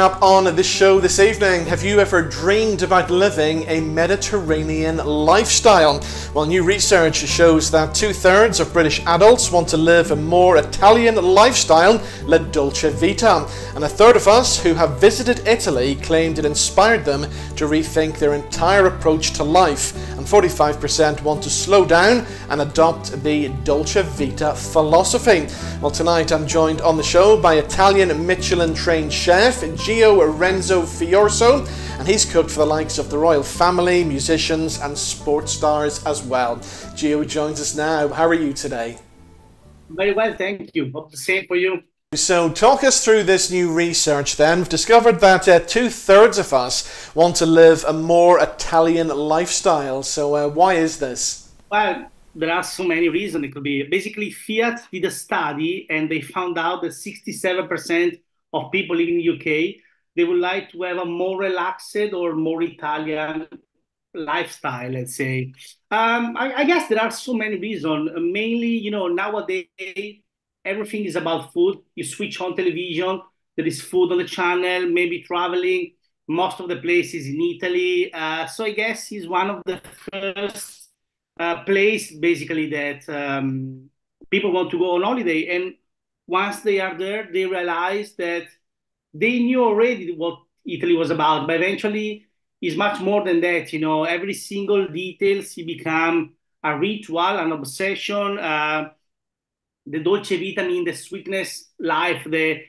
coming up on this show this evening. Have you ever dreamed about living a Mediterranean lifestyle? Well, new research shows that 2/3 of British adults want to live a more Italian lifestyle, la dolce vita. And 1/3 of us who have visited Italy claimed it inspired them to rethink their entire approach to life. And 45% want to slow down and adopt the dolce vita philosophy. Well, tonight I'm joined on the show by Italian Michelin-trained chef Gio Renzo Fioraso, and he's cooked for the likes of the royal family, musicians and sports stars as well. Gio joins us now. How are you today? Very well, thank you. Hope the same for you. So talk us through this new research then. We've discovered that 2/3 of us want to live a more Italian lifestyle. So why is this? Well, there are so many reasons. It could be basically Fiat did a study and they found out that 67% of people living in the UK, they would like to have a more relaxed or more Italian lifestyle, let's say. I guess there are so many reasons. Mainly, you know, nowadays, everything is about food. You switch on television, there is food on the channel, maybe traveling, most of the places in Italy. So I guess it's one of the first place, basically, that people want to go on holiday. And once they are there, they realize that they knew already what Italy was about. But eventually, it's much more than that. You know, every single detail becomes a ritual, an obsession. The dolce vita means the sweetness, life, the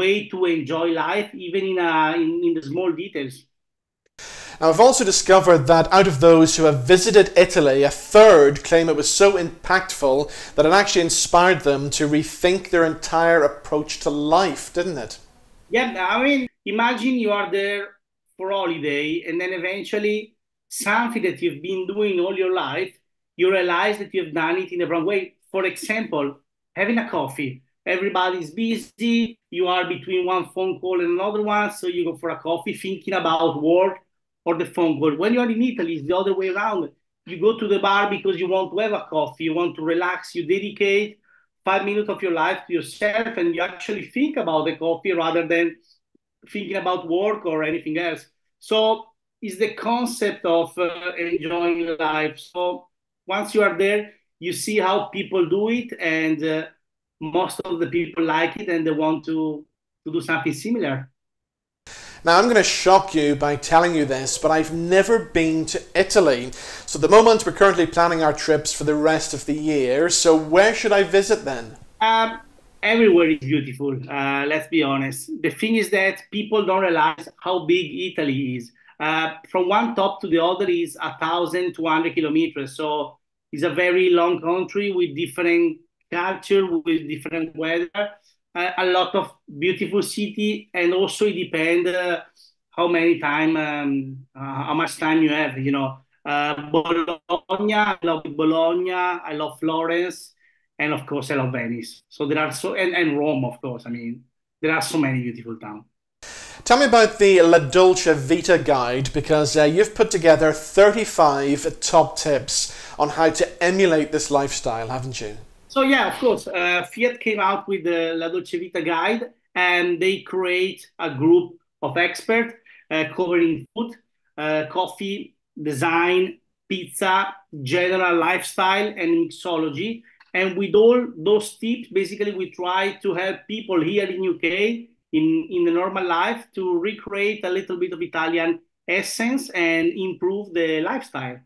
way to enjoy life, even in the small details. Now, I've also discovered that out of those who have visited Italy, 1/3 claim it was so impactful that it actually inspired them to rethink their entire approach to life, didn't it? Yeah, I mean, imagine you are there for holiday and then eventually something that you've been doing all your life, you realize that you've done it in the wrong way. For example, having a coffee. Everybody's busy, you are between one phone call and another one, so you go for a coffee thinking about work or the phone call. When you are in Italy, it's the other way around. You go to the bar because you want to have a coffee, you want to relax, you dedicate 5 minutes of your life to yourself and you actually think about the coffee rather than thinking about work or anything else. So it's the concept of enjoying life. So once you are there, you see how people do it, and most of the people like it and they want to do something similar. Now, I'm going to shock you by telling you this, but I've never been to Italy. So at the moment, we're currently planning our trips for the rest of the year. So where should I visit then? Everywhere is beautiful, let's be honest. The thing is that people don't realize how big Italy is. From one top to the other is 1,200 kilometers. So it's a very long country with different culture, with different weather, a lot of beautiful city, and also it depends how much time you have, you know. Bologna, I love Bologna, I love Florence, and of course I love Venice. So there are and Rome, of course. I mean, there are so many beautiful towns. Tell me about the La Dolce Vita guide, because you've put together 35 top tips on how to emulate this lifestyle, haven't you? So yeah, of course. Fiat came out with the La Dolce Vita guide and they create a group of experts covering food, coffee, design, pizza, general lifestyle and mixology. And with all those tips, basically we try to help people here in UK in the normal life to recreate a little bit of Italian essence and improve the lifestyle.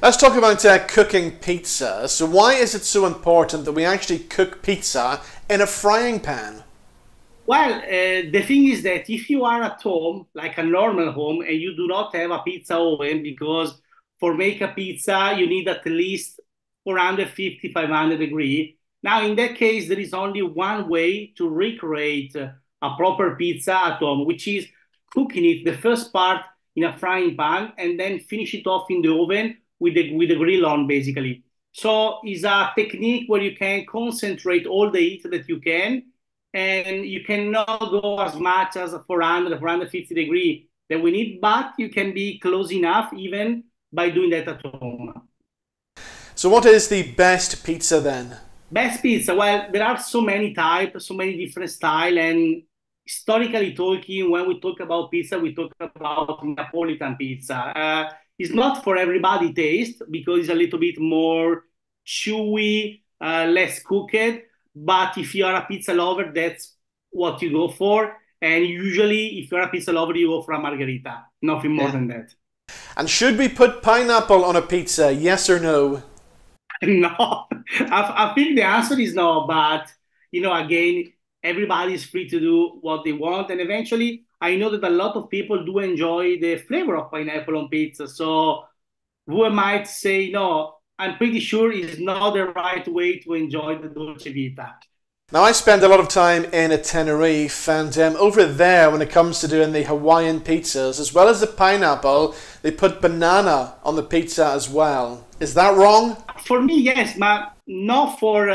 Let's talk about cooking pizza. So why is it so important that we actually cook pizza in a frying pan? Well, the thing is that if you are at home, like a normal home, and you do not have a pizza oven, because for make a pizza, you need at least 450, 500 degrees. Now, in that case, there is only one way to recreate a proper pizza at home, which is cooking it, the first part, in a frying pan, and then finish it off in the oven with the grill on, basically. So it's a technique where you can concentrate all the heat that you can, and you cannot go as much as 400, 450 degrees that we need, but you can be close enough even by doing that at home. So what is the best pizza then? Best pizza, well, there are so many types, so many different styles, and historically talking, when we talk about pizza, we talk about Neapolitan pizza. It's not for everybody taste because it's a little bit more chewy, less cooked. But if you are a pizza lover, that's what you go for. And usually, if you're a pizza lover, you go for a margherita. Nothing more than that. And should we put pineapple on a pizza? Yes or no? No. I think the answer is no. But, you know, again, everybody's free to do what they want. And eventually, I know that a lot of people do enjoy the flavor of pineapple on pizza. So who might say no? I'm pretty sure it's not the right way to enjoy the dolce vita. Now, I spend a lot of time in Tenerife, and over there, when it comes to doing the Hawaiian pizzas, as well as the pineapple, they put banana on the pizza as well. Is that wrong? For me, yes, but not for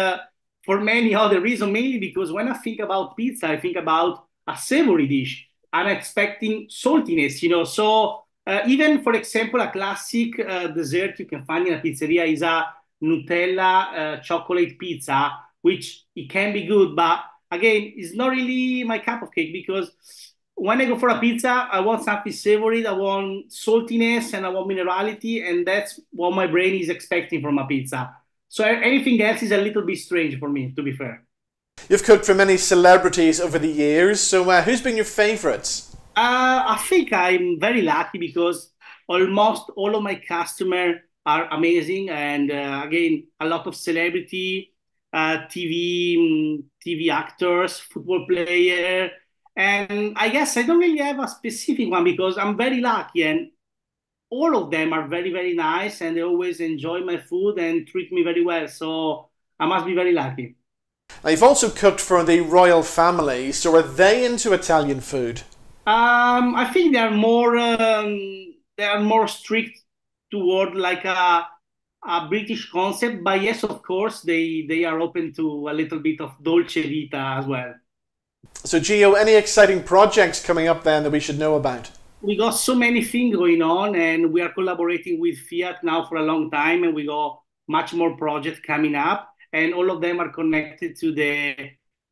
for many other reasons, mainly because when I think about pizza, I think about a savory dish. I'm expecting saltiness, you know. So even, for example, a classic dessert you can find in a pizzeria is a Nutella chocolate pizza, which it can be good, but again, it's not really my cup of cake because when I go for a pizza, I want something savory, I want saltiness, and I want minerality, and that's what my brain is expecting from a pizza. So anything else is a little bit strange for me, to be fair. You've cooked for many celebrities over the years, so who's been your favourite? I think I'm very lucky because almost all of my customers are amazing, and again, a lot of celebrity. TV actors, football player, and I guess I don't really have a specific one because I'm very lucky and all of them are very, very nice and they always enjoy my food and treat me very well, so I must be very lucky. Now, you've also cooked for the royal family, so are they into Italian food? I think they are more strict toward like a British concept, but yes, of course, they are open to a little bit of dolce vita as well. So, Gio, any exciting projects coming up then that we should know about? We got so many things going on, and we are collaborating with Fiat now for a long time, and we got much more projects coming up, and all of them are connected to the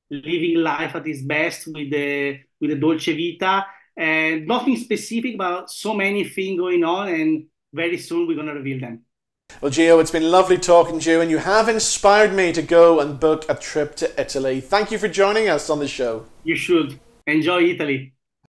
living life at its best with the dolce vita, and nothing specific, but so many things going on, and very soon we're going to reveal them. Well, Gio, it's been lovely talking to you, and you have inspired me to go and book a trip to Italy. Thank you for joining us on the show. You should. Enjoy Italy.